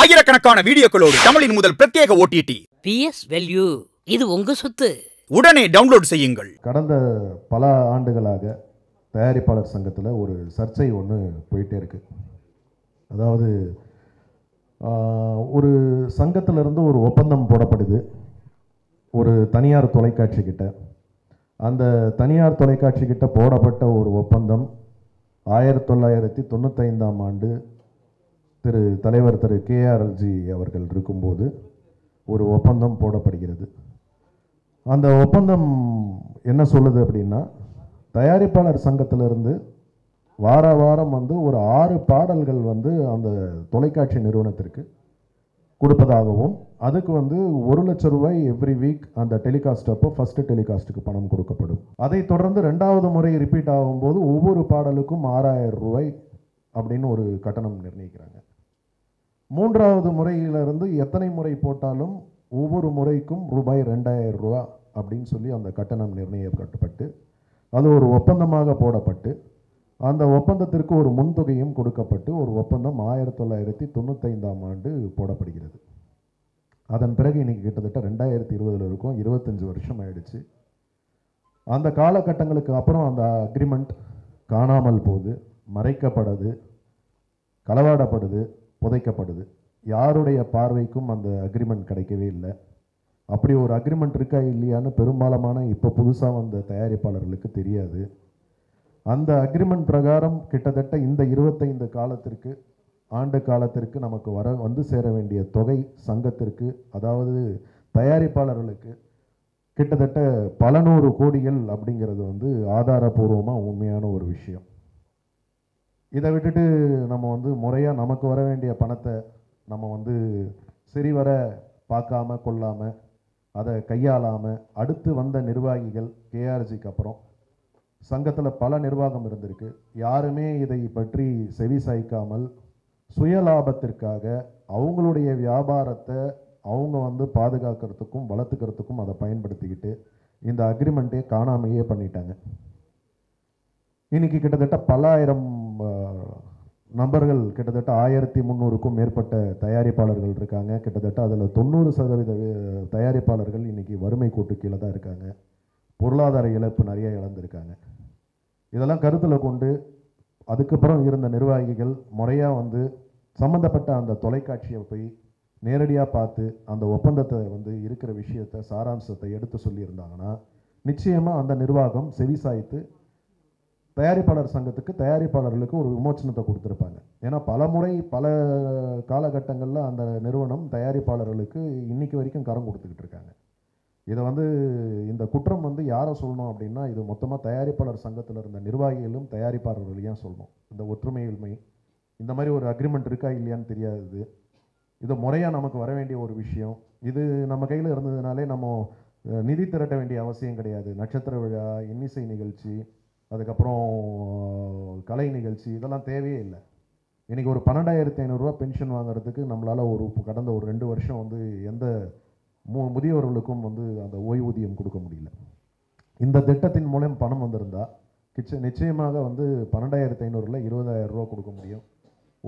ஆயிரக்கணக்கான வீடியோக்களோடு தமிழின் முதல் பிரத்யேக ஓடிடி PS Value இது உங்க சொத்து. உடனே டவுன்லோட் செய்யுங்கள். கடந்த பல ஆண்டுகளாக தயாரிப்பாளர் சங்கத்தில் ஒரு சர்ச்சை ஒன்று போயிட்டே இருக்கு. அதாவது ஒரு சங்கத்திலிருந்து ஒரு ஒப்பந்தம் போடப்படுது ஒரு தனியார் தொலைக்காட்சி கிட்ட. அந்த தனியார் தொலைக்காட்சி கிட்ட போடப்பட்ட ஒரு ஒப்பந்தம் 1995ஆம் ஆண்டு திரு தலைவர் திரு KRG அவர்கள் இருக்கும்போது ஒரு ஒப்பந்தம் போடப்படுகிறது. அந்த ஒப்பந்தம் என்ன சொல்லுது அப்படின்னா, தயாரிப்பாளர் சங்கத்திலிருந்து வார வாரம் ஒரு 6 பாடல்கள் அந்த தொலைக்காட்சி நிறுவனத்திற்கு கொடுப்பதாகவும், அதுக்கு ₹1,00,000 எவ்ரி வீக் அந்த டெலிகாஸ்ட் அப்போ ஃபஸ்ட்டு டெலிகாஸ்ட்டுக்கு பணம் கொடுக்கப்படும். அதை தொடர்ந்து 2வது முறை ரிப்பீட் ஆகும்போது ஒவ்வொரு பாடலுக்கும் ₹6,000 அப்படின்னு ஒரு கட்டணம் நிர்ணயிக்கிறாங்க. 3வது முறையிலிருந்து எத்தனை முறை போட்டாலும் ஒவ்வொரு முறைக்கும் ₹2,000 அப்படின்னு சொல்லி அந்த கட்டணம் நிர்ணயிக்கப்பட்டு அது ஒரு ஒப்பந்தமாக போடப்பட்டு அந்த ஒப்பந்தத்திற்கு ஒரு முன்தொகையும் கொடுக்கப்பட்டு ஒரு ஒப்பந்தம் 1995ஆம் ஆண்டு போடப்படுகிறது. அதன் பிறகு இன்றைக்கி கிட்டத்தட்ட 2020 இருக்கும் 25 வருஷம் ஆயிடுச்சு. அந்த காலகட்டங்களுக்கு அப்புறம் அந்த அக்ரிமெண்ட் காணாமல் போகுது, மறைக்கப்படுது, களவாடப்படுது, புதைக்கப்படுது. யாருடைய பார்வைக்கும் அந்த அக்ரிமெண்ட் கிடைக்கவே இல்லை. அப்படி ஒரு அக்ரிமெண்ட் இருக்கா இல்லையான்னு பெரும்பாலான இப்போ புதுசாக வந்த தயாரிப்பாளர்களுக்கு தெரியாது. அந்த அக்ரிமெண்ட் பிரகாரம் கிட்டத்தட்ட இந்த 25 ஆண்டு காலத்திற்கு நமக்கு வர சேர வேண்டிய தொகை சங்கத்திற்கு, அதாவது தயாரிப்பாளர்களுக்கு கிட்டத்தட்ட பல 100 கோடிகள் அப்படிங்கிறது ஆதாரபூர்வமாக உண்மையான ஒரு விஷயம். இதை விட்டுட்டு நம்ம முறையாக நமக்கு வர வேண்டிய பணத்தை நம்ம சரிவர பார்க்காம கொள்ளாமல் அதை கையாளாமல் அடுத்து வந்த நிர்வாகிகள் KRGக்கு அப்புறம் சங்கத்தில் பல நிர்வாகம் இருந்திருக்கு. யாருமே இதை பற்றி செவி சாய்க்காமல் சுய லாபத்திற்காக அவங்களுடைய வியாபாரத்தை அவங்க பாதுகாக்கிறதுக்கும் வளர்த்துக்கிறதுக்கும் அதை பயன்படுத்திக்கிட்டு இந்த அக்ரிமெண்ட்டே காணாமையே பண்ணிட்டாங்க. இன்றைக்கி கிட்டத்தட்ட பல ஆயிரம் நம்பர்கள், கிட்டத்தட்ட 1300க்கும் மேற்பட்ட தயாரிப்பாளர்கள் இருக்காங்க. கிட்டத்தட்ட அதில் 90% தயாரிப்பாளர்கள் இன்றைக்கி வறுமை கோட்டு கீழே தான் இருக்காங்க. பொருளாதார இழப்பு நிறைய இழந்திருக்காங்க. இதெல்லாம் கருத்தில் கொண்டு அதுக்கப்புறம் இருந்த நிர்வாகிகள் முறையாக சம்மந்தப்பட்ட அந்த தொலைக்காட்சியை போய் நேரடியாக பார்த்து அந்த ஒப்பந்தத்தை இருக்கிற விஷயத்தை சாராம்சத்தை எடுத்து சொல்லியிருந்தாங்கன்னா நிச்சயமாக அந்த நிர்வாகம் செவிசாய்த்து தயாரிப்பாளர் சங்கத்துக்கு தயாரிப்பாளர்களுக்கு ஒரு விமோச்சனத்தை கொடுத்துருப்பாங்க. ஏன்னா பல முறை பல காலகட்டங்களில் அந்த நிறுவனம் தயாரிப்பாளர்களுக்கு இன்றைக்கி வரைக்கும் கரம் கொடுத்துக்கிட்டு இருக்காங்க. இதை இந்த குற்றம் யாரை சொல்லணும் அப்படின்னா, இது மொத்தமாக தயாரிப்பாளர் சங்கத்தில் இருந்த நிர்வாகிகளும் தயாரிப்பாளர்களையும் சொல்லணும். இந்த ஒற்றுமையின்மை, இந்த மாதிரி ஒரு அக்ரிமெண்ட் இருக்கா இல்லையான்னு தெரியாது, இது முறையாக நமக்கு வர வேண்டிய ஒரு விஷயம், இது நம்ம கையில் இருந்ததுனாலே நம்ம நிதி திரட்ட வேண்டிய அவசியம் கிடையாது. நட்சத்திர விழா, இன்னிசை நிகழ்ச்சி, அதுக்கப்புறம் கலை நிகழ்ச்சி, இதெல்லாம் தேவையே இல்லை. இன்றைக்கி ஒரு ₹12,500 பென்ஷன் வாங்குறதுக்கு நம்மளால் கடந்த ஒரு 2 வருஷம் எந்த முதியோர்களுக்கும் அந்த ஓய்வூதியம் கொடுக்க முடியல. இந்த திட்டத்தின் மூலம் பணம் வந்திருந்தால் நிச்சயமாக 12,500ல் ₹20,000 கொடுக்க முடியும்.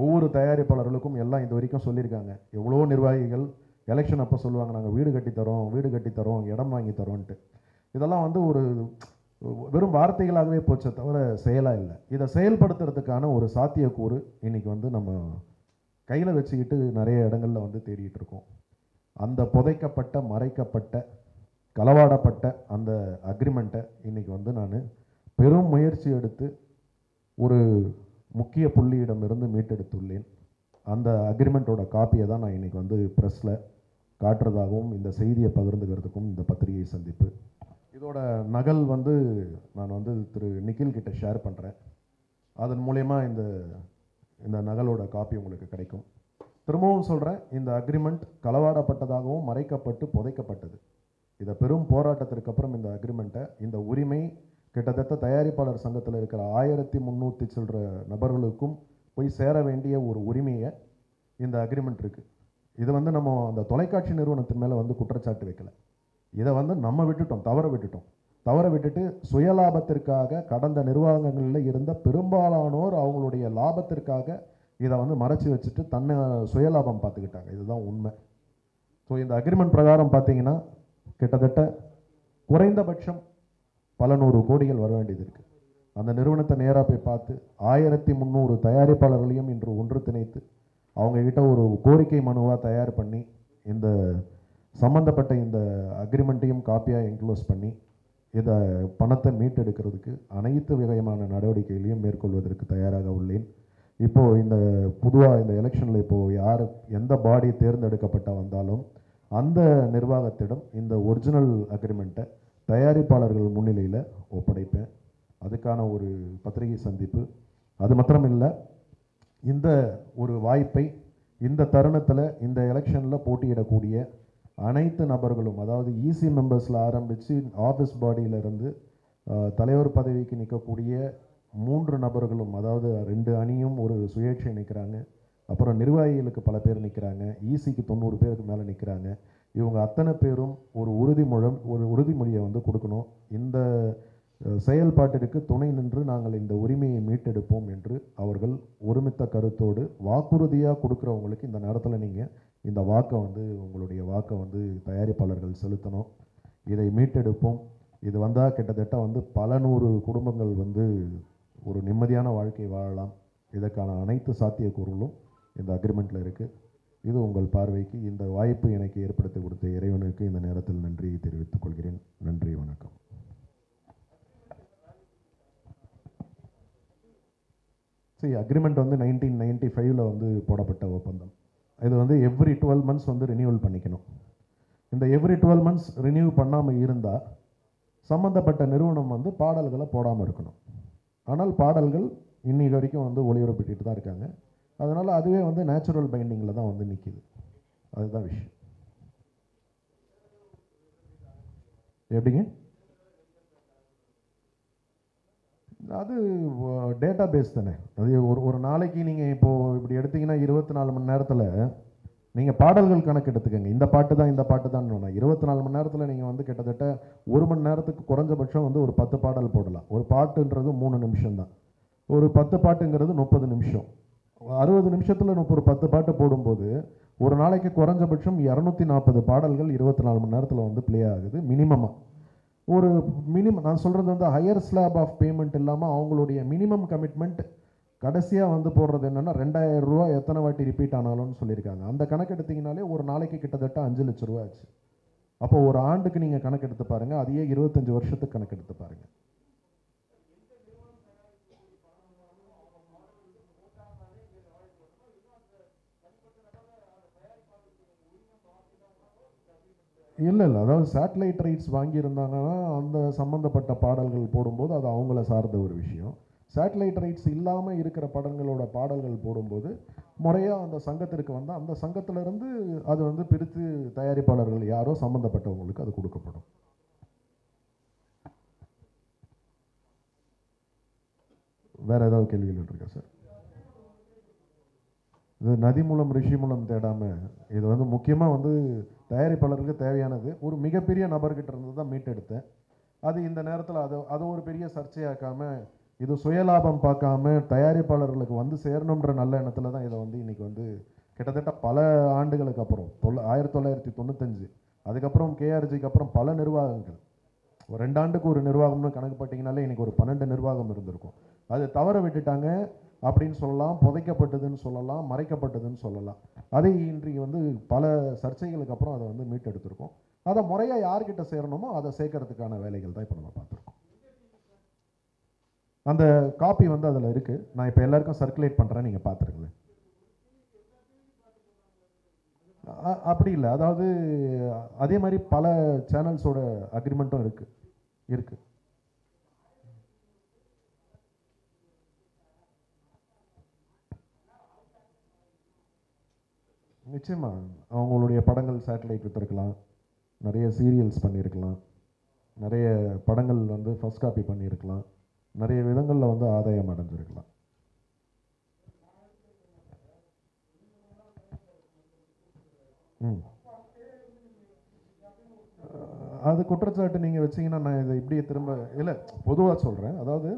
ஒவ்வொரு தயாரிப்பாளர்களுக்கும் எல்லாம் இது வரைக்கும் சொல்லியிருக்காங்க. எவ்வளோ நிர்வாகிகள் எலெக்ஷன் அப்போ சொல்லுவாங்க, நாங்கள் வீடு கட்டித்தரோம், இடம் வாங்கி தரோன்ட்டு. இதெல்லாம் ஒரு வெறும் வார்த்தைகளாகவே போச்ச தவிர செயலாக இல்லை. இதை செயல்படுத்துறதுக்கான ஒரு சாத்தியக்கூறு இன்றைக்கி நம்ம கையில் வச்சுக்கிட்டு நிறைய இடங்களில் தேடிட்டு இருக்கோம். அந்த புதைக்கப்பட்ட, மறைக்கப்பட்ட, களவாடப்பட்ட அந்த அக்ரிமெண்ட்டை இன்றைக்கி நான் பெரும் முயற்சி எடுத்து ஒரு முக்கிய புள்ளியிடமிருந்து மீட்டெடுத்துள்ளேன். அந்த அக்ரிமெண்ட்டோட காப்பியை தான் நான் இன்றைக்கி ப்ரெஸ்ஸில் காட்டுறதாகவும் இந்த செய்தியை பகிர்ந்துக்கிறதுக்கும் இந்த பத்திரிகை சந்திப்பு இதோட நகல் நான் திரு நிகில் கிட்ட ஷேர் பண்ணுறேன். அதன் மூலயமா இந்த நகலோட காப்பி உங்களுக்கு கிடைக்கும். திரும்பவும் சொல்கிறேன், இந்த அக்ரிமெண்ட் களவாடப்பட்டதாகவும் மறைக்கப்பட்டு புதைக்கப்பட்டது. இதை பெரும் போராட்டத்திற்கு அப்புறம் இந்த அக்ரிமெண்ட்டை, இந்த உரிமை கிட்டத்தட்ட தயாரிப்பாளர் சங்கத்தில் இருக்கிற 1300 சில்லற நபர்களுக்கும் போய் சேர வேண்டிய ஒரு உரிமையை இந்த அக்ரிமெண்ட் இருக்குது. இது நம்ம அந்த தொலைக்காட்சி நிறுவனத்தின் மேலே குற்றச்சாட்டு வைக்கலை. இதை நம்ம விட்டுட்டோம், தவற விட்டுட்டு சுயலாபத்திற்காக கடந்த நிர்வாகங்களில் இருந்த பெரும்பாலானோர் அவங்களுடைய லாபத்திற்காக இதை வந்து மறைச்சி வச்சுட்டு தன்னை சுயலாபம் பார்த்துக்கிட்டாங்க. இதுதான் உண்மை. ஸோ இந்த அக்ரிமெண்ட் பிரகாரம் பார்த்தீங்கன்னா கிட்டத்தட்ட குறைந்தபட்சம் பல நூறு கோடிகள் வர வேண்டியது இருக்குது. அந்த நிறுவனத்தை நேராக போய் பார்த்து 1300 தயாரிப்பாளர்களையும் இன்று ஒன்று திணைத்து அவங்கக்கிட்ட ஒரு கோரிக்கை மனுவாக தயார் பண்ணி இந்த சம்மந்தப்பட்ட இந்த அக்ரிமெண்ட்டையும் காப்பியாக என்க்ளோஸ் பண்ணி இதை பணத்தை மீட்டெடுக்கிறதுக்கு அனைத்து விதமான நடவடிக்கைகளையும் மேற்கொள்வதற்கு தயாராக உள்ளேன். இப்போது இந்த பொதுவாக இந்த எலெக்ஷனில் இப்போது யார் எந்த பாடி தேர்ந்தெடுக்கப்பட்ட வந்தாலும் அந்த நிர்வாகத்திடம் இந்த ஒரிஜினல் அக்ரிமெண்ட்டை தயாரிப்பாளர்கள் முன்னிலையில் ஒப்படைப்பேன். அதுக்கான ஒரு பத்திரிகை சந்திப்பு. அது மாத்திரமில்லை, இந்த ஒரு வாய்ப்பை இந்த தருணத்தில் இந்த எலெக்ஷனில் போட்டியிடக்கூடிய அனைத்து நபர்களும், அதாவது இசி மெம்பர்ஸில் ஆரம்பித்து ஆஃபீஸ் பாடியிலிருந்து தலைவர் பதவிக்கு நிற்கக்கூடிய 3 நபர்களும், அதாவது 2 அணியும் ஒரு சுயேட்சை நிற்கிறாங்க, அப்புறம் நிர்வாகிகளுக்கு பல பேர் நிற்கிறாங்க, இசிக்கு 90 பேருக்கு மேலே நிற்கிறாங்க. இவங்க அத்தனை பேரும் ஒரு உறுதிமொழியை வந்து கொடுக்கணும். இந்த செயல்பாட்டிற்கு துணை நின்று நாங்கள் இந்த உரிமையை மீட்டெடுப்போம் என்று அவர்கள் ஒருமித்த கருத்தோடு வாக்குறுதியாக கொடுக்குறவங்களுக்கு இந்த நேரத்தில் நீங்கள் இந்த வாக்கை வந்து உங்களுடைய வாக்கை வந்து தயாரிப்பாளர்கள் செலுத்தணும். இதை மீட்டெடுப்போம். இது வந்தால் கிட்டத்தட்ட வந்து பல நூறு குடும்பங்கள் வந்து ஒரு நிம்மதியான வாழ்க்கை வாழலாம். இதற்கான அனைத்து சாத்தியக்கூறுகளும் இந்த அக்ரிமெண்ட்டில் இருக்குது. இது உங்கள் பார்வைக்கு. இந்த வாய்ப்பு எனக்கு ஏற்படுத்தி கொடுத்த இறைவனுக்கு இந்த நேரத்தில் நன்றியை தெரிவித்துக் கொள்கிறேன். நன்றி, வணக்கம். சரி, அக்ரிமெண்ட் வந்து 1995 வந்து போடப்பட்ட ஒப்பந்தம். இது வந்து எவ்ரி 12 months வந்து ரினியூவல் பண்ணிக்கணும். இந்த எவ்ரி 12 months ரினியூவ் பண்ணாமல் இருந்தால் சம்மந்தப்பட்ட நிறுவனம் வந்து பாடல்களை போடாமல் இருக்கணும். ஆனால் பாடல்கள் இன்னைக்கு வரைக்கும் வந்து ஒளிபரப்பிட்டு தான் இருக்காங்க. அதனால் அதுவே வந்து நேச்சுரல் பைண்டிங்கில் தான் வந்து நிற்கிது. அதுதான் விஷயம். எப்படிங்க அது டேட்டா பேஸ் தானே. அது ஒரு நாளைக்கு நீங்கள் இப்போது இப்படி எடுத்தீங்கன்னா 24 மணி நேரத்தில் நீங்கள் பாடல்கள் கணக்கு எடுத்துக்கோங்க. இந்த பாட்டு தான், இந்த பாட்டு தான்னுனா 24 மணி நேரத்தில் நீங்கள் வந்து கிட்டத்தட்ட 1 மணி நேரத்துக்கு குறைஞ்சபட்சம் வந்து ஒரு 10 பாடல் போடலாம். ஒரு பாட்டுன்றது 3 நிமிஷம் தான். ஒரு 10 பாட்டுங்கிறது 30 நிமிஷம். 60 நிமிஷத்தில் ஒரு 10 பாட்டு போடும்போது ஒரு நாளைக்கு குறைஞ்சபட்சம் 240 பாடல்கள் 24 மணி நேரத்தில் வந்து ப்ளே ஆகுது மினிமமாக. ஒரு மினிமம் நான் சொல்கிறது வந்து ஹையர் ஸ்லாப் ஆஃப் பேமெண்ட் இல்லாமல் அவங்களுடைய மினிமம் கமிட்மெண்ட் கடைசியாக வந்து போடுறது என்னென்னா 2000 ரூபா எத்தனை வாட்டி ரிப்பீட் ஆனாலும்னு சொல்லியிருக்காங்க. அந்த கணக்கு எடுத்திங்கனாலே ஒரு நாளைக்கு கிட்டத்தட்ட 5 லட்ச ரூபா ஆச்சு. அப்போ ஒரு ஆண்டுக்கு நீங்கள் கணக்கு எடுத்து பாருங்கள், அதையே 25 வருஷத்துக்கு கணக்கு எடுத்து பாருங்கள். இல்லை, அதாவது சேட்டலைட் ரைட்ஸ் வாங்கியிருந்தாங்கன்னா அந்த சம்மந்தப்பட்ட பாடல்கள் போடும்போது அது அவங்கள சார்ந்த ஒரு விஷயம். சேட்டலைட் ரைட்ஸ் இல்லாமல் இருக்கிற படங்களோட பாடல்கள் போடும்போது முறையாக அந்த சங்கத்திற்கு வந்தால் அந்த சங்கத்திலேருந்து அது வந்து பிரித்து தயாரிப்பாளர்கள் யாரோ சம்மந்தப்பட்டவங்களுக்கு அது கொடுக்கப்படும். வேறு ஏதாவது கேள்விகள் இருக்கா சார்? இது நதி மூலம் ரிஷி மூலம் தேடாமல் இது வந்து முக்கியமாக வந்து தயாரிப்பாளருக்கு தேவையானது. ஒரு மிகப்பெரிய நபர்கிட்ட இருந்து தான் மீட்டெடுத்தேன். அது இந்த நேரத்தில் அது ஒரு பெரிய சர்ச்சையாக்காமல், இது சுயலாபம் பார்க்காம தயாரிப்பாளர்களுக்கு வந்து சேரணுன்ற நல்ல எண்ணத்தில் தான் இதை வந்து இன்றைக்கி வந்து கிட்டத்தட்ட பல ஆண்டுகளுக்கு அப்புறம் 1995 அதுக்கப்புறம் கேஆர்ஜிக்கு அப்புறம் பல நிர்வாகங்கள், ஒரு 2 ஆண்டுக்கு ஒரு நிர்வாகம்னு கணக்கு போட்டிங்கனாலே இன்றைக்கி ஒரு 12 நிர்வாகம் இருந்திருக்கும். அது தவற விட்டுட்டாங்க அப்படின்னு சொல்லலாம், புதைக்கப்பட்டதுன்னு சொல்லலாம், மறைக்கப்பட்டதுன்னு சொல்லலாம். அதை இன்றைக்கு வந்து பல சர்ச்சைகளுக்கு அப்புறம் அதை வந்து மீட்டெடுத்திருக்கோம். அதை முறையாக யார்கிட்ட சேரணுமோ அதை சேர்க்கறதுக்கான வேலைகள் தான் இப்போ நம்ம பார்த்துருக்கோம். அந்த காப்பி வந்து அதில் இருக்குது. நான் இப்போ எல்லாருக்கும் சர்க்குலேட் பண்ணுறேன், நீங்கள் பார்த்துருங்களேன். அப்படி இல்லை, அதாவது அதே மாதிரி பல சேனல்ஸோட அக்ரிமெண்ட்டும் இருக்குது. நிச்சயமாக அவங்களுடைய படங்கள் சேட்டலைட் விட்டுருக்கலாம், நிறைய சீரியல்ஸ் பண்ணியிருக்கலாம், நிறைய படங்கள் வந்து ஃபர்ஸ்ட் காப்பி பண்ணியிருக்கலாம், நிறைய விதங்களில் வந்து ஆதாயம் அடைஞ்சிருக்கலாம். அது குற்றச்சாட்டு நீங்கள் வச்சிங்கன்னா நான் இதை இப்படியே திரும்ப இல்லை, பொதுவாக சொல்கிறேன். அதாவது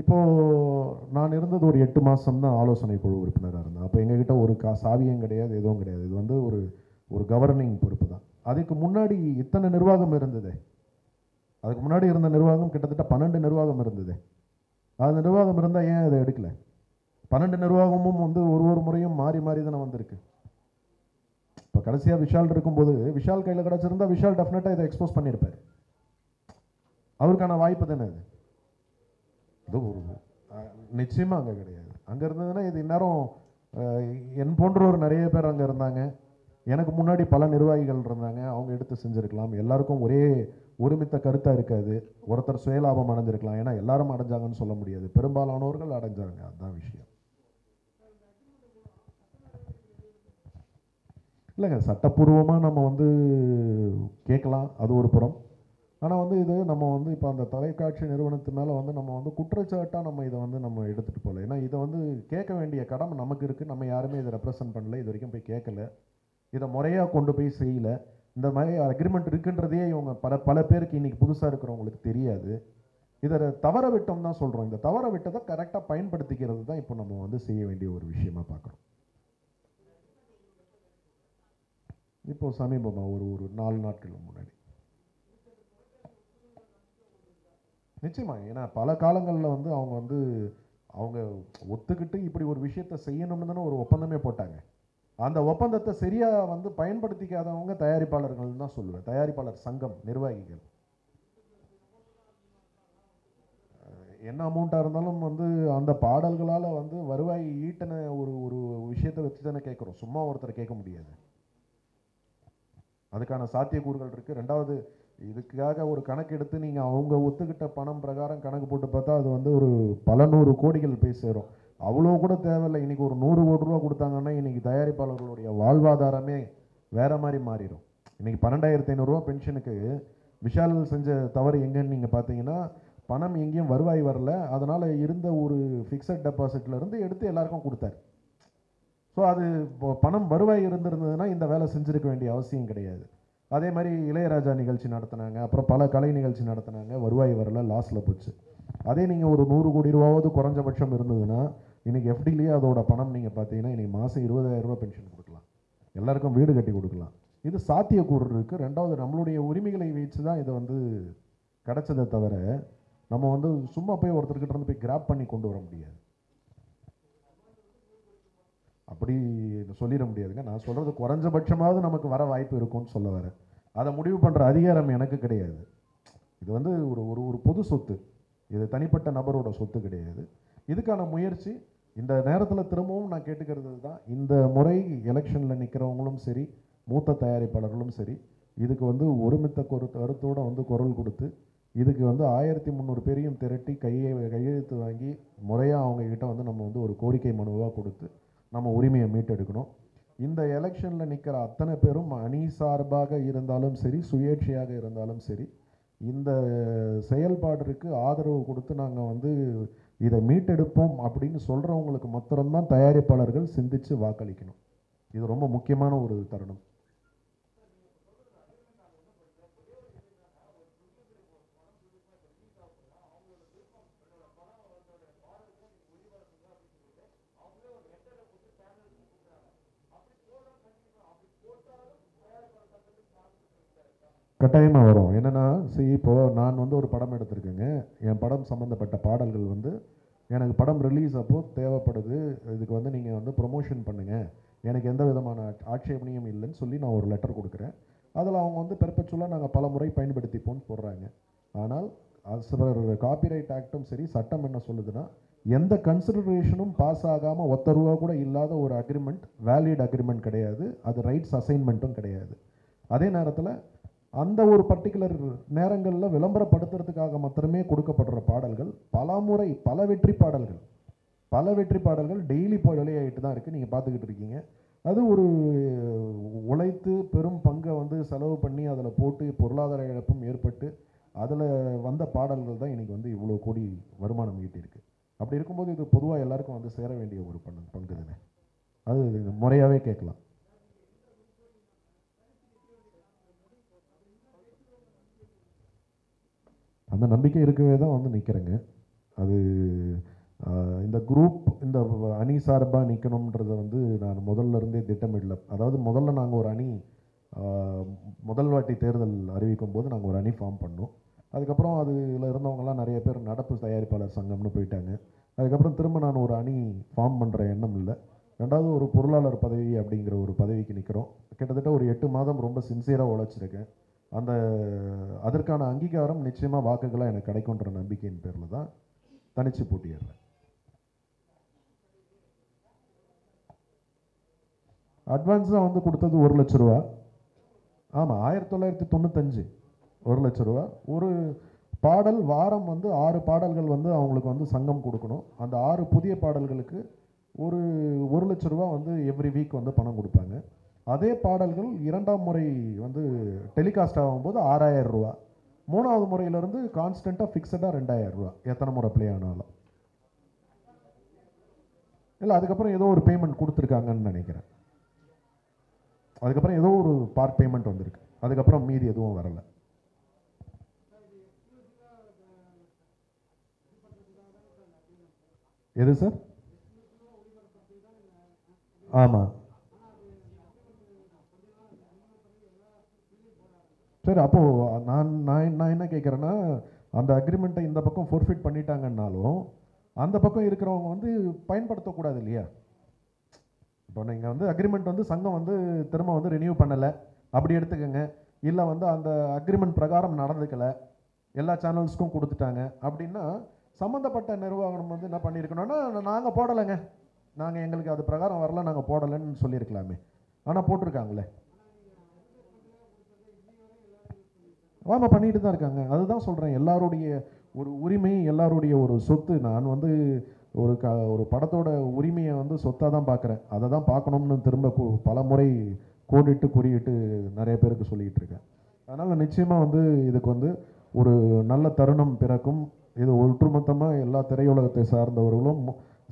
இப்போ நான் இருந்தது ஒரு 8 மாதம் தான் ஆலோசனை குழு உறுப்பினராக இருந்தேன். அப்போ எங்ககிட்ட ஒரு சாவியம் கிடையாது, எதுவும் கிடையாது. இது வந்து ஒரு ஒரு கவர்னிங் பொறுப்பு தான். அதுக்கு முன்னாடி இத்தனை நிர்வாகம் இருந்தது, அதுக்கு முன்னாடி இருந்த நிர்வாகம் கிட்டத்தட்ட 12 நிர்வாகம் இருந்தது. அந்த நிர்வாகம் இருந்தால் ஏன் அதை எடுக்கலை? 12 நிர்வாகமும் வந்து ஒரு முறையும் மாறி மாறி தானே வந்திருக்கு. இப்போ கடைசியாக விஷால் இருக்கும்போது விஷால் கையில் கிடச்சிருந்தால் விஷால் டெஃபினட்டாக இதை எக்ஸ்போஸ் பண்ணியிருப்பார். அவருக்கான வாய்ப்பு தானே இது? அது ஒரு நிச்சயமாக அங்கே கிடையாது. அங்கே இருந்ததுன்னா இது இந்நேரம் என் போன்றவர் நிறைய பேர் அங்கே இருந்தாங்க. எனக்கு முன்னாடி பல நிர்வாகிகள் இருந்தாங்க, அவங்க எடுத்து செஞ்சுருக்கலாம். எல்லாருக்கும் ஒரே ஒருமித்த கருத்தாக இருக்காது. ஒருத்தர் சுயலாபம் அடைஞ்சிருக்கலாம். ஏன்னா எல்லாரும் அடைஞ்சாங்கன்னு சொல்ல முடியாது, பெரும்பாலானவர்கள் அடைஞ்சாங்க. அதுதான் விஷயம் இல்லைங்க. சட்டப்பூர்வமாக நம்ம வந்து கேட்கலாம், அது ஒரு புறம். ஆனால் வந்து இது நம்ம வந்து இப்போ அந்த தொலைக்காட்சி நிறுவனத்து மேலே வந்து நம்ம வந்து குற்றச்சாட்டாக நம்ம இதை வந்து நம்ம எடுத்துகிட்டு போகல. ஏன்னா இதை வந்து கேட்க வேண்டிய கடமை நமக்கு இருக்குது. நம்ம யாருமே இதை ரெப்ரசன்ட் பண்ணலை, இது வரைக்கும் போய் கேட்கலை, இதை முறையாக கொண்டு போய் செய்யலை. இந்த மாதிரி அக்ரிமெண்ட் இருக்குன்றதே இவங்க பல பேருக்கு இன்றைக்கி புதுசாக இருக்கிறவங்களுக்கு தெரியாது. இதை தவற விட்டோம் தான் சொல்கிறோம். இந்த தவற விட்டதை கரெக்டாக பயன்படுத்திக்கிறது தான் இப்போ நம்ம வந்து செய்ய வேண்டிய ஒரு விஷயமாக பார்க்குறோம். இப்போது சமீபமாக ஒரு 4 நாட்கள் முன்னாடி நிச்சயமாக, ஏன்னா பல காலங்களில் வந்து அவங்க ஒத்துக்கிட்டு இப்படி ஒரு விஷயத்தை செய்யணும்னு தானே ஒரு ஒப்பந்தமே போட்டாங்க. அந்த ஒப்பந்தத்தை சரியாக வந்து பயன்படுத்திக்காதவங்க தயாரிப்பாளர்கள் தான் சொல்லுவேன். தயாரிப்பாளர் சங்கம் நிர்வாகிகள் என்ன அமௌண்ட்டாக இருந்தாலும் வந்து அந்த பாடல்களால் வந்து வருவாய் ஈட்டின ஒரு ஒரு விஷயத்தை வச்சு தானே கேட்குறோம். சும்மா ஒருத்தர் கேட்க முடியாது. அதுக்கான சாத்தியக்கூறுகள் இருக்குது. ரெண்டாவது, இதுக்காக ஒரு கணக்கு எடுத்து நீங்கள் அவங்க ஒத்துக்கிட்ட பணம் பிரகாரம் கணக்கு போட்டு பார்த்தா அது வந்து ஒரு பல நூறு கோடிகள் போய் சேரும். அவ்வளோ கூட தேவையில்லை. இன்றைக்கி ஒரு 100 கோடி ரூபா கொடுத்தாங்கன்னா இன்றைக்கி தயாரிப்பாளர்களுடைய வாழ்வாதாரமே வேறு மாதிரி மாறிடும். இன்றைக்கி 12,500 ரூபா பென்ஷனுக்கு விஷால் செஞ்ச தவறு எங்கன்னு நீங்கள் பார்த்தீங்கன்னா, பணம் எங்கேயும் வருவாய் வரல. அதனால் இருந்த ஒரு ஃபிக்ஸட் டெபாசிட்லேருந்து எடுத்து எல்லாருக்கும் கொடுத்தாரு. ஸோ அது பணம் வருவாய் இருந்திருந்ததுன்னா இந்த வேலை செஞ்சுருக்க வேண்டிய அவசியம் கிடையாது. அதே மாதிரி இளையராஜா நிகழ்ச்சி நடத்தினாங்க, அப்புறம் பல கலை நிகழ்ச்சி நடத்தினாங்க, வருவாய் வரல, லாஸில் போச்சு. அதே நீங்கள் ஒரு 100 கோடி ரூபாவது குறைஞ்சபட்சம் இருந்ததுன்னா இன்றைக்கி எஃப்டிலேயே அதோட பணம் நீங்கள் பார்த்தீங்கன்னா இன்றைக்கி மாதம் 20,000 ரூபா பென்ஷன் கொடுக்கலாம், எல்லாருக்கும் வீடு கட்டி கொடுக்கலாம். இது சாத்தியக்கூறு இருக்குது. ரெண்டாவது, நம்மளுடைய உரிமைகளை வச்சு தான் இதை வந்து கிடச்சதை தவிர நம்ம வந்து சும்மா போய் ஒருத்தர்கிட்ட இருந்து போய் கிராப் பண்ணி கொண்டு வர முடியாது, அப்படி சொல்லிட முடியாதுங்க. நான் சொல்கிறது குறைஞ்சபட்சமாவது நமக்கு வர வாய்ப்பு இருக்கும்னு சொல்ல வரேன். அதை முடிவு பண்ணுற அதிகாரம் எனக்கு கிடையாது. இது வந்து ஒரு ஒரு பொது சொத்து, இது தனிப்பட்ட நபரோட சொத்து கிடையாது. இதுக்கான முயற்சி இந்த நேரத்தில் திரும்பவும் நான் கேட்டுக்கிறது தான், இந்த முறை எலெக்ஷனில் நிற்கிறவங்களும் சரி, மூத்த தயாரிப்பாளர்களும் சரி, இதுக்கு வந்து ஒருமித்த கருத்தோடு வந்து குரல் கொடுத்து இதுக்கு வந்து 1300 பேரையும் திரட்டி கையெழுத்து வாங்கி முறையாக அவங்கக்கிட்ட வந்து நம்ம வந்து ஒரு கோரிக்கை மனுவாக கொடுத்து நம்ம உரிமையை மீட்டெடுக்கணும். இந்த எலெக்ஷனில் நிற்கிற அத்தனை பேரும் அணி சார்பாக இருந்தாலும் சரி, சுயேட்சையாக இருந்தாலும் சரி, இந்த செயல்பாட்டிற்கு ஆதரவு கொடுத்து நாங்கள் வந்து இதை மீட்டெடுப்போம் அப்படின்னு சொல்கிறவங்களுக்கு மாத்திரம்தான் தயாரிப்பாளர்கள் சிந்தித்து வாக்களிக்கணும். இது ரொம்ப முக்கியமான ஒரு தருணம். கட்டாயமாக வரும். என்னென்னா சரி, இப்போது நான் வந்து ஒரு படம் எடுத்திருக்கேங்க. என் படம் சம்மந்தப்பட்ட பாடல்கள் வந்து எனக்கு படம் ரிலீஸ் அப்போது தேவைப்படுது. இதுக்கு வந்து நீங்கள் வந்து ப்ரொமோஷன் பண்ணுங்கள், எனக்கு எந்த விதமான ஆட்சேபனையும் இல்லைன்னு சொல்லி நான் ஒரு லெட்டர் கொடுக்குறேன். அதில் அவங்க வந்து பெர்பெச்சுவலாக நாங்கள் பல முறை பயன்படுத்திப்போம்னு போடுறாங்க. ஆனால் அது காப்பிரைட் ஆக்டும் சரி, சட்டம் என்ன சொல்லுதுன்னா எந்த கன்சிடரேஷனும் பாஸ் ஆகாமல் 1 ரூபா கூட இல்லாத ஒரு அக்ரிமெண்ட் வேலிட் அக்ரிமெண்ட் கிடையாது. அது ரைட்ஸ் அசைன்மெண்ட்டும் கிடையாது. அதே நேரத்தில் அந்த ஒரு பர்டிகுலர் நேரங்களில் விளம்பரப்படுத்துறதுக்காக மாத்திரமே கொடுக்கப்படுற பாடல்கள் பல முறை பல வெற்றி பாடல்கள் டெய்லி விளையாட்டு தான் இருக்குது, நீங்கள் பார்த்துக்கிட்டு இருக்கீங்க. அது ஒரு உழைத்து பெரும் பங்கை வந்து செலவு பண்ணி அதில் போட்டு பொருளாதார இழப்பும் ஏற்பட்டு அதில் வந்த பாடல்கள் தான் இன்றைக்கி வந்து இவ்வளோ கோடி வருமானம் ஈட்டியிருக்கு. அப்படி இருக்கும்போது இது பொதுவாக எல்லாருக்கும் வந்து சேர வேண்டிய ஒரு பங்கு தானே. அது முறையாகவே கேட்கலாம். அந்த நம்பிக்கை இருக்கவே தான் வந்து நிற்கிறேங்க. இந்த குரூப் இந்த அணி சார்பாக நிற்கணும்ன்றது வந்து நான் முதல்ல இருந்தே திட்டமிடல. அதாவது முதல்ல நாங்கள் ஒரு அணி முதல் வாட்டி தேர்தல் அறிவிக்கும் போது நாங்கள் ஒரு அணி ஃபார்ம் பண்ணோம். அதுக்கப்புறம் அதில் இருந்தவங்கலாம் நிறைய பேர் நடப்பு தயாரிப்பாளர் சங்கம்னு போயிட்டாங்க. அதுக்கப்புறம் திரும்ப நான் ஒரு அணி ஃபார்ம் பண்ணுற எண்ணம் இல்லை. ரெண்டாவது ஒரு பொருளாளர் பதவி அப்படிங்கிற ஒரு பதவிக்கு நிற்கிறோம். கிட்டத்தட்ட ஒரு 8 மாதம் ரொம்ப சின்சியராக உழைச்சிருக்கேன். அந்த அதற்கான அங்கீகாரம் நிச்சயமாக வாக்குகளாக எனக்கு கிடைக்குன்ற நம்பிக்கையின் பேரில் தான் தனித்து போட்டிடுறேன். அட்வான்ஸாக வந்து கொடுத்தது 1 லட்ச ரூபா. ஆமாம், 1995 1 லட்ச ரூபா. ஒரு பாடல் வாரம் வந்து 6 பாடல்கள் வந்து அவங்களுக்கு வந்து சங்கம் கொடுக்கணும். அந்த 6 புதிய பாடல்களுக்கு ஒரு 1 லட்ச ரூபா வந்து எவ்ரி வீக் வந்து பணம் கொடுப்பாங்க. அதே பாடல்கள் 2ஆம் முறை வந்து டெலிகாஸ்ட் ஆகும்போது 6000 ரூபா, 3ஆவது முறையிலேருந்து கான்ஸ்டண்ட்டாக ஃபிக்ஸடாக 2000 ரூபா எத்தனை முறை ப்ளே ஆனாலும். இல்லை அதுக்கப்புறம் ஏதோ ஒரு பேமெண்ட் கொடுத்துருக்காங்கன்னு நினைக்கிறேன். அதுக்கப்புறம் ஏதோ ஒரு பார்ட் பேமெண்ட் வந்திருக்கு. அதுக்கப்புறம் மீதி எதுவும் வரலை. எது சார்? ஆமாம் சார். அப்போது நான் என்ன கேட்குறேன்னா, அந்த அக்ரிமெண்ட்டை இந்த பக்கம் ஃபோர்ஃபிட் பண்ணிட்டாங்கன்னாலும் அந்த பக்கம் இருக்கிறவங்க வந்து பயன்படுத்தக்கூடாது இல்லையா? இப்போ நீங்கள் வந்து அக்ரிமெண்ட் வந்து சங்கம் வந்து திரும்ப வந்து ரினியூ பண்ணலை அப்படி எடுத்துக்கோங்க, இல்லை வந்து அந்த அக்ரிமெண்ட் பிரகாரம் நடந்துக்கலை, எல்லா சேனல்ஸ்க்கும் கொடுத்துட்டாங்க அப்படின்னா சம்மந்தப்பட்ட நிர்வாகம் வந்து என்ன பண்ணியிருக்கணும்னா, நாங்கள் போடலைங்க, நாங்கள் எங்களுக்கு அது பிரகாரம் வரல, நாங்கள் போடலைன்னு சொல்லியிருக்கலாமே. ஆனால் போட்டிருக்காங்களே. ஆமாம், பண்ணிட்டு தான் இருக்காங்க. அதுதான் சொல்கிறேன், எல்லாருடைய ஒரு உரிமை, எல்லாருடைய ஒரு சொத்து. நான் வந்து ஒரு படத்தோட உரிமையை வந்து சொத்தாக தான் பார்க்குறேன். அதை தான் பார்க்கணும்னு திரும்ப பல முறை கோடிட்டு குறியிட்டு நிறைய பேருக்கு சொல்லிக்கிட்டு இருக்கேன். அதனால் நிச்சயமாக வந்து இதுக்கு வந்து ஒரு நல்ல தருணம் பிறக்கும். இது ஒற்றுமொத்தமாக எல்லா திரையுலகத்தை சார்ந்தவர்களும்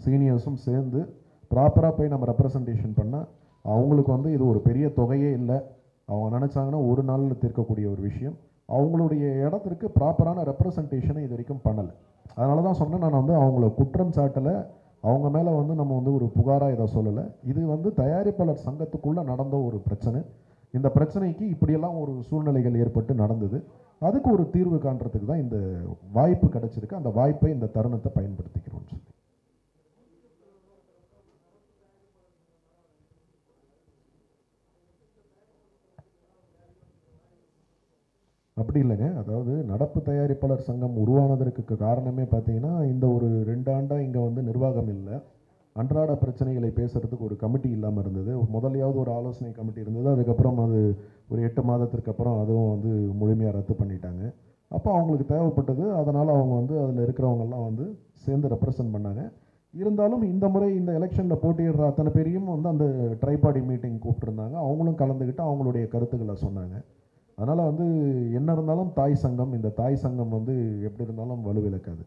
சீனியர்ஸும் சேர்ந்து ப்ராப்பராக போய் நம்ம ரெப்ரசன்டேஷன் பண்ணால் அவங்களுக்கு வந்து இது ஒரு பெரிய தொகையே இல்லை. அவங்க நினச்சாங்கன்னா ஒரு நாளில் தீர்க்கக்கூடிய ஒரு விஷயம். அவங்களுடைய இடத்திற்கு ப்ராப்பரான ரெப்ரசன்டேஷனை இது வரைக்கும் பண்ணலை. அதனால தான் சொன்னேன், நான் வந்து அவங்கள குற்றம் சாட்டலை, அவங்க மேலே வந்து நம்ம வந்து ஒரு புகாராக இதை சொல்லலை. இது வந்து தயாரிப்பாளர் சங்கத்துக்குள்ளே நடந்த ஒரு பிரச்சனை. இந்த பிரச்சனைக்கு இப்படியெல்லாம் ஒரு சூழ்நிலைகள் ஏற்பட்டு நடந்தது. அதுக்கு ஒரு தீர்வு காண்றதுக்கு தான் இந்த வாய்ப்பு கிடைச்சிருக்கு. அந்த வாய்ப்பை, இந்த தருணத்தை பயன்படுத்திக்கிறோம்னு சொல்லி. அப்படி இல்லைங்க, அதாவது நடப்பு தயாரிப்பாளர் சங்கம் உருவானதற்கு காரணமே பார்த்தீங்கன்னா, இந்த ஒரு 2 ஆண்டாக இங்கே வந்து நிர்வாகம் இல்லை. அன்றாட பிரச்சனைகளை பேசுகிறதுக்கு ஒரு கமிட்டி இல்லாமல் இருந்தது. முதலையாவது ஒரு ஆலோசனை கமிட்டி இருந்தது. அதுக்கப்புறம் அது ஒரு 8 மாதத்திற்கு அப்புறம் அதுவும் வந்து முழுமையாக ரத்து பண்ணிட்டாங்க. அப்போ அவங்களுக்கு தேவைப்பட்டது. அதனால் அவங்க வந்து அதில் இருக்கிறவங்கெல்லாம் வந்து சேர்ந்து ரெப்ரசன்ட் பண்ணாங்க. இருந்தாலும் இந்த முறை இந்த எலெக்ஷனில் போட்டியிடுற அத்தனை பேரையும் வந்து அந்த ட்ரைபாடி மீட்டிங் கூப்பிட்டுருந்தாங்க. அவங்களும் கலந்துக்கிட்டு அவங்களுடைய கருத்துக்களை சொன்னாங்க. அதனால் வந்து என்ன இருந்தாலும் தாய் சங்கம், இந்த தாய் சங்கம் வந்து எப்படி இருந்தாலும் வலுவிழக்காது.